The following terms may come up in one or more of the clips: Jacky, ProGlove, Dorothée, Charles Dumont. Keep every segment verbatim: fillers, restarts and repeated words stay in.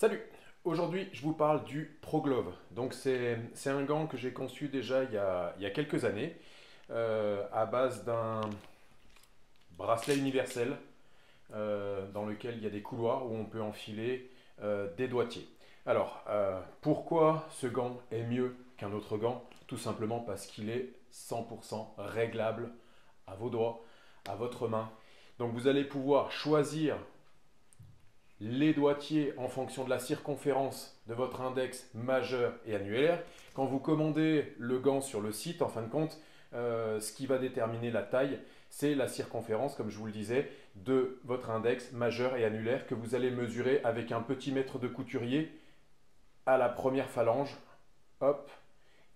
Salut! Aujourd'hui, je vous parle du ProGlove. Donc, c'est un gant que j'ai conçu déjà il y a, il y a quelques années euh, à base d'un bracelet universel euh, dans lequel il y a des couloirs où on peut enfiler euh, des doigtiers. Alors, euh, pourquoi ce gant est mieux qu'un autre gant? Tout simplement parce qu'il est cent pour cent réglable à vos doigts, à votre main. Donc, vous allez pouvoir choisir les doigtiers en fonction de la circonférence de votre index majeur et annulaire. Quand vous commandez le gant sur le site, en fin de compte, euh, ce qui va déterminer la taille, c'est la circonférence, comme je vous le disais, de votre index majeur et annulaire que vous allez mesurer avec un petit mètre de couturier à la première phalange. Hop.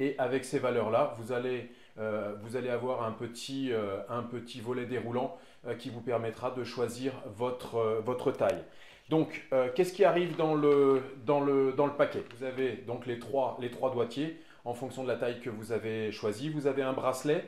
Et avec ces valeurs-là, vous allez, euh, vous allez avoir un petit, euh, un petit volet déroulant euh, qui vous permettra de choisir votre, euh, votre taille. Donc, euh, qu'est-ce qui arrive dans le, dans le, dans le paquet? Vous avez donc les trois, les trois doigtiers en fonction de la taille que vous avez choisie. Vous avez un bracelet,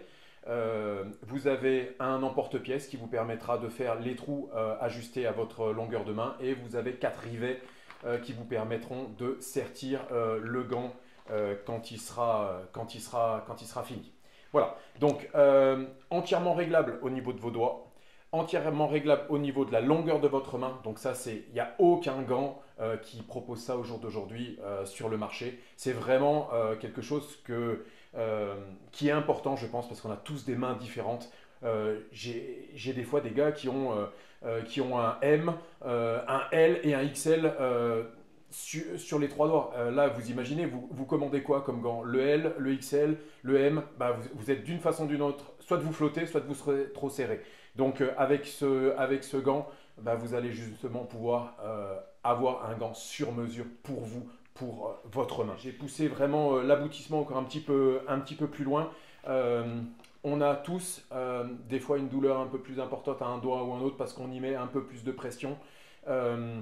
euh, vous avez un emporte-pièce qui vous permettra de faire les trous euh, ajustés à votre longueur de main, et vous avez quatre rivets euh, qui vous permettront de sertir euh, le gant euh, quand, il sera, quand, il sera, quand il sera fini. Voilà, donc euh, entièrement réglable au niveau de vos doigts, entièrement réglable au niveau de la longueur de votre main. Donc ça, c'est, il n'y a aucun gant euh, qui propose ça au jour d'aujourd'hui euh, sur le marché. C'est vraiment euh, quelque chose que, euh, qui est important, je pense, parce qu'on a tous des mains différentes. Euh, j'ai des fois des gars qui ont, euh, euh, qui ont un M, euh, un L et un X L euh, su, sur les trois doigts. Euh, là, vous imaginez, vous, vous commandez quoi comme gant? Le L, le X L, le M, bah, vous, vous êtes d'une façon ou d'une autre, soit vous flottez, soit vous serez trop serré. Donc euh, avec, ce, avec ce gant, bah, vous allez justement pouvoir euh, avoir un gant sur mesure pour vous, pour euh, votre main. J'ai poussé vraiment euh, l'aboutissement encore un petit peu, un petit peu plus loin. Euh, on a tous euh, des fois une douleur un peu plus importante à un doigt ou à un autre parce qu'on y met un peu plus de pression. Euh,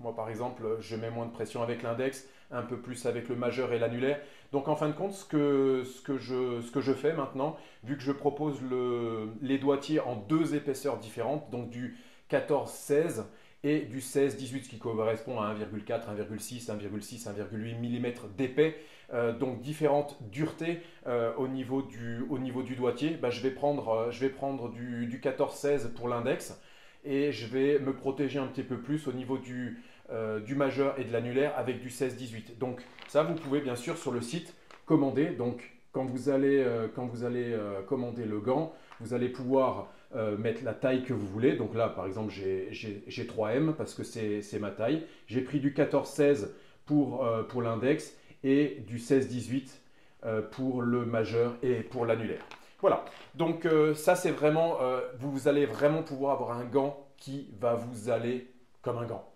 moi par exemple, je mets moins de pression avec l'index, un peu plus avec le majeur et l'annulaire. Donc en fin de compte, ce que, ce, que je, ce que je fais maintenant, vu que je propose le, les doigtiers en deux épaisseurs différentes, donc du quatorze seize et du seize dix-huit, ce qui correspond à un virgule quatre, un virgule six, un virgule six, un virgule huit millimètres d'épais, euh, donc différentes duretés euh, au, niveau du, au niveau du doigtier. Bah, je vais prendre, euh, je vais prendre du, du quatorze seize pour l'index, et je vais me protéger un petit peu plus au niveau du... Euh, du majeur et de l'annulaire avec du seize dix-huit. Donc ça, vous pouvez bien sûr sur le site commander. Donc quand vous allez, euh, quand vous allez euh, commander le gant, vous allez pouvoir euh, mettre la taille que vous voulez. Donc là par exemple, j'ai trois M parce que c'est ma taille. J'ai pris du quatorze seize pour, euh, pour l'index et du seize dix-huit euh, pour le majeur et pour l'annulaire. Voilà, donc euh, ça c'est vraiment, euh, vous allez vraiment pouvoir avoir un gant qui va vous aller comme un gant.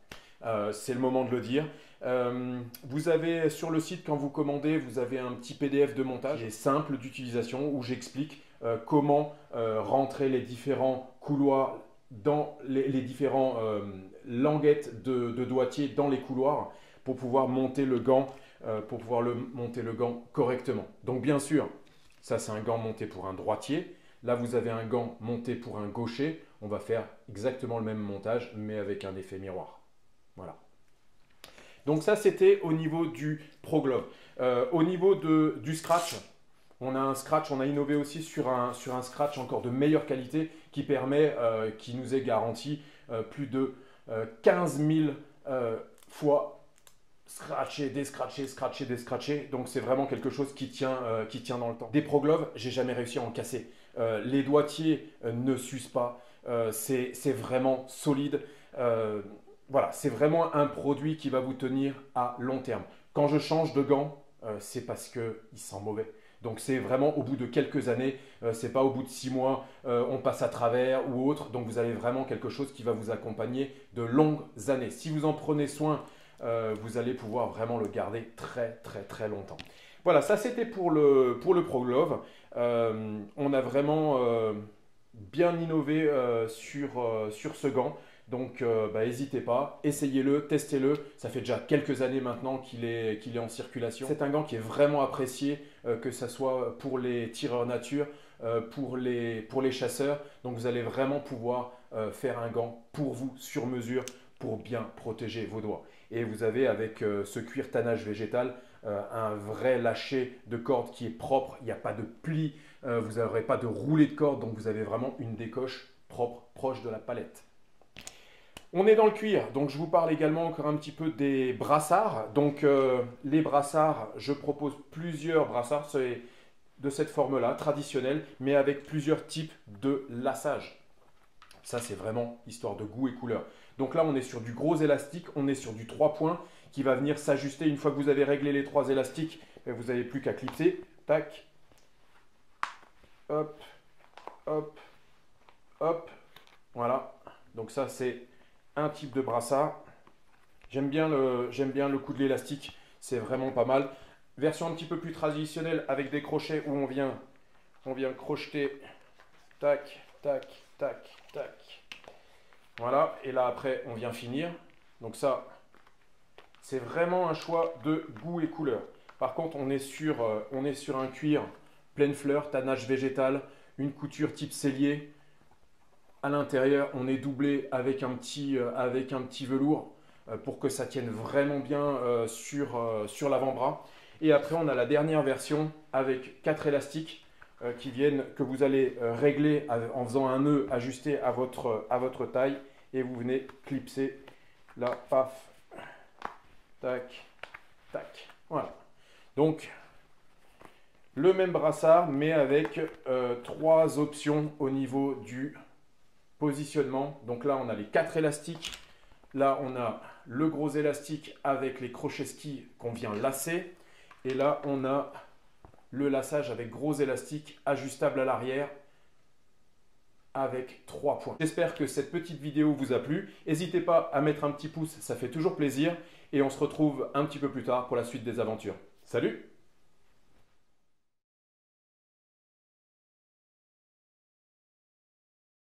Euh, c'est le moment de le dire. Euh, vous avez sur le site, quand vous commandez, vous avez un petit P D F de montage qui est simple d'utilisation, où j'explique euh, comment euh, rentrer les différents couloirs dans les, les différents euh, languettes de, de doigtier dans les couloirs pour pouvoir monter le gant, euh, pour pouvoir le, monter le gant correctement. Donc bien sûr, ça c'est un gant monté pour un droitier. Là, vous avez un gant monté pour un gaucher. On va faire exactement le même montage, mais avec un effet miroir. Voilà. Donc ça, c'était au niveau du ProGlove. Euh, au niveau de, du scratch, on a un scratch, on a innové aussi sur un, sur un scratch encore de meilleure qualité qui permet, euh, qui nous est garanti euh, plus de euh, quinze mille euh, fois scratcher, descratcher, scratcher, descratcher. Donc c'est vraiment quelque chose qui tient, euh, qui tient dans le temps. Des ProGlove, j'ai jamais réussi à en casser. Euh, les doigtiers euh, ne s'usent pas. Euh, c'est vraiment solide. Euh, Voilà, c'est vraiment un produit qui va vous tenir à long terme. Quand je change de gant, euh, c'est parce qu'il sent mauvais. Donc c'est vraiment au bout de quelques années, euh, c'est pas au bout de six mois, euh, on passe à travers ou autre. Donc vous avez vraiment quelque chose qui va vous accompagner de longues années. Si vous en prenez soin, euh, vous allez pouvoir vraiment le garder très très très longtemps. Voilà, ça c'était pour le, pour le ProGlove. Euh, on a vraiment euh, bien innové euh, sur, euh, sur ce gant. Donc, euh, bah, n'hésitez pas, essayez-le, testez-le. Ça fait déjà quelques années maintenant qu'il est, qu'il est en circulation. C'est un gant qui est vraiment apprécié, euh, que ce soit pour les tireurs nature, euh, pour, les, pour les chasseurs. Donc, vous allez vraiment pouvoir euh, faire un gant pour vous, sur mesure, pour bien protéger vos doigts. et vous avez avec euh, ce cuir tannage végétal euh, un vrai lâcher de corde qui est propre, il n'y a pas de pli, euh, vous n'aurez pas de roulé de corde, donc vous avez vraiment une décoche propre, proche de la palette. On est dans le cuir, donc je vous parle également encore un petit peu des brassards. Donc euh, les brassards, je propose plusieurs brassards, c'est de cette forme-là, traditionnelle, mais avec plusieurs types de lassage. Ça, c'est vraiment histoire de goût et couleur. Donc là, on est sur du gros élastique, on est sur du trois points qui va venir s'ajuster. Une fois que vous avez réglé les trois élastiques, vous n'avez plus qu'à clipser. Tac, hop, hop, hop, voilà. Donc ça, c'est un type de brassard. J'aime bien le, j'aime bien le coup de l'élastique, c'est vraiment pas mal. Version un petit peu plus traditionnelle avec des crochets où on vient, on vient crocheter, tac, tac, tac, tac. Voilà, et là après on vient finir. Donc ça, c'est vraiment un choix de goût et couleur. Par contre, on est sur, euh, on est sur un cuir pleine fleur, tannage végétal, une couture type cellier. À l'intérieur, on est doublé avec un petit, euh, avec un petit velours euh, pour que ça tienne vraiment bien euh, sur, euh, sur l'avant-bras. Et après, on a la dernière version avec quatre élastiques euh, qui viennent, que vous allez euh, régler en faisant un nœud ajusté à votre, euh, à votre taille. Et vous venez clipser là, paf, tac, tac. Voilà. Donc, le même brassard, mais avec euh, trois options au niveau du positionnement. Donc là, on a les quatre élastiques. Là, on a le gros élastique avec les crochets ski qu'on vient lasser. Et là, on a le lassage avec gros élastique ajustable à l'arrière avec trois points. J'espère que cette petite vidéo vous a plu. N'hésitez pas à mettre un petit pouce, ça fait toujours plaisir. Et on se retrouve un petit peu plus tard pour la suite des aventures. Salut!